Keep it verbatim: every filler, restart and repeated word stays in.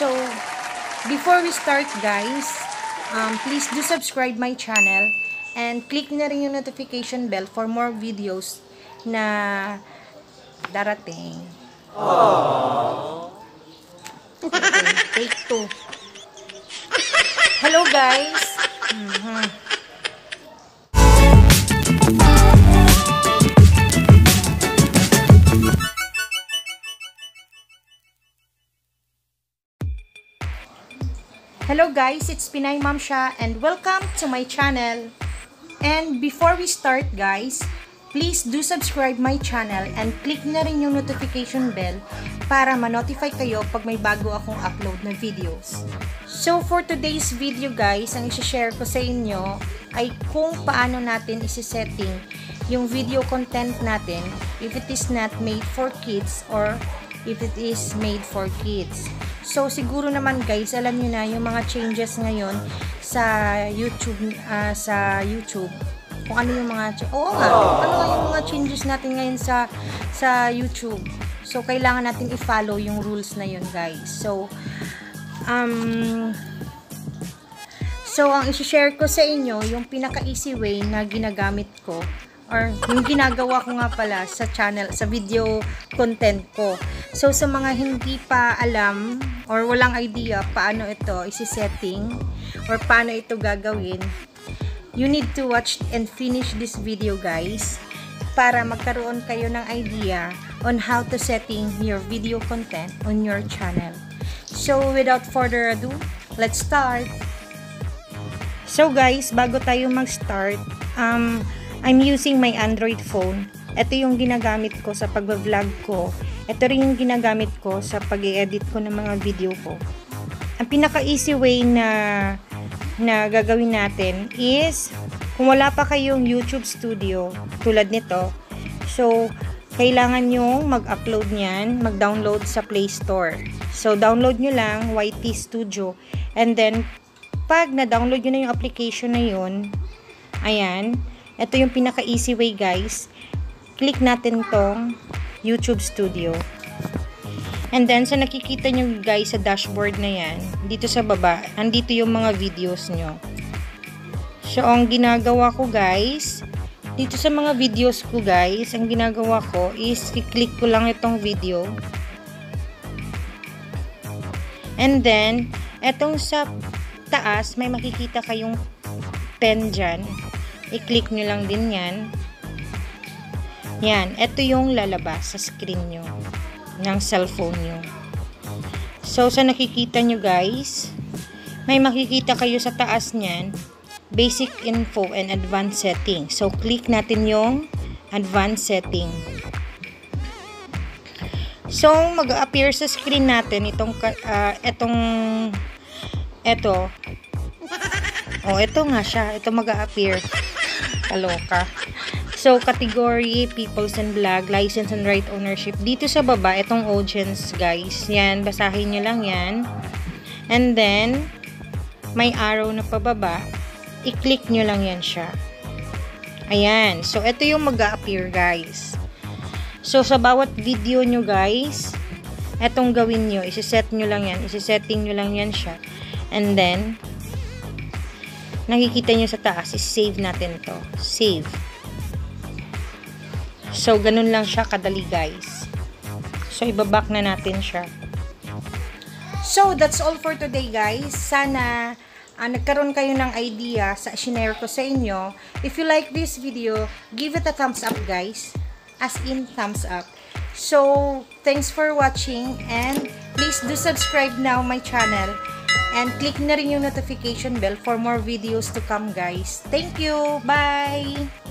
So, before we start guys, um, please do subscribe my channel and click na rin yung notification bell for more videos na darating. Aww. Okay, take two. Hello guys. Mm-hmm. Hello guys, it's Pinay Mamsha and welcome to my channel. And before we start guys, please do subscribe my channel and click na rin yung notification bell para ma-notify kayo pag may bago akong upload na videos. So for today's video guys, ang isi-share ko sa inyo ay kung paano natin isi-setting yung video content natin if it is not made for kids or if it is made for kids. So siguro naman guys, alam niyo na yung mga changes ngayon sa YouTube uh, sa YouTube. Kung ano yung mga oh, ano yung mga changes natin ngayon sa sa YouTube. So kailangan natin i-follow yung rules na yun guys. So um So ang i-share ko sa inyo yung pinaka-easy way na ginagamit ko or yung ginagawa ko nga pala sa channel, sa video content ko. So sa mga hindi pa alam or walang idea paano ito i-setting or paano ito gagawin, you need to watch and finish this video guys para magkaroon kayo ng idea on how to setting your video content on your channel. So without further ado, let's start. So guys, bago tayo mag-start, um, I'm using my Android phone. Ito yung ginagamit ko sa pag-vlog ko. Ito rin yung ginagamit ko sa pag-edit ko ng mga video ko. Ang pinaka-easy way na na gagawin natin is kung wala pa kayong YouTube Studio tulad nito, so kailangan nyo mag-upload nyan, mag-download sa Play Store. So download nyo lang Y T Studio, and then pag na-download nyo na yung application na yun, ayan, ito yung pinaka-easy way guys. Click natin tong YouTube Studio, and then sa nakikita nyo guys sa dashboard na yan, dito sa baba andito yung mga videos nyo. So ang ginagawa ko guys dito sa mga videos ko guys, ang ginagawa ko is i-click ko lang itong video, and then etong sa taas may makikita kayong pen dyan, i-click nyo lang din yan. Yan, eto yung lalabas sa screen nyo ng cellphone nyo. So, sa nakikita nyo guys, may makikita kayo sa taas nyan, basic info and advanced setting. So, click natin yung advanced setting. So, mag-appear sa screen natin itong, uh, itong, eto. Oh, eto nga siya. Ito mag-appear. Kaloka. So, category, peoples and blog, license and right ownership. Dito sa baba, itong audience, guys. Yan, basahin nyo lang yan. And then, may arrow na pababa. I-click nyo lang yan siya. Ayan. So, ito yung mag-a-appear, guys. So, sa bawat video nyo, guys, itong gawin nyo. Isiset nyo lang yan. Isisetting nyo lang yan siya. And then, nakikita nyo sa taas, isave natin to. Save. So, ganun lang siya kadali, guys. So, ibaback na natin siya. So, that's all for today, guys. Sana uh, nagkaroon kayo ng idea sa shinare ko sa inyo. If you like this video, give it a thumbs up, guys. As in, thumbs up. So, thanks for watching. And please do subscribe now my channel. And click na rin yung notification bell for more videos to come, guys. Thank you. Bye!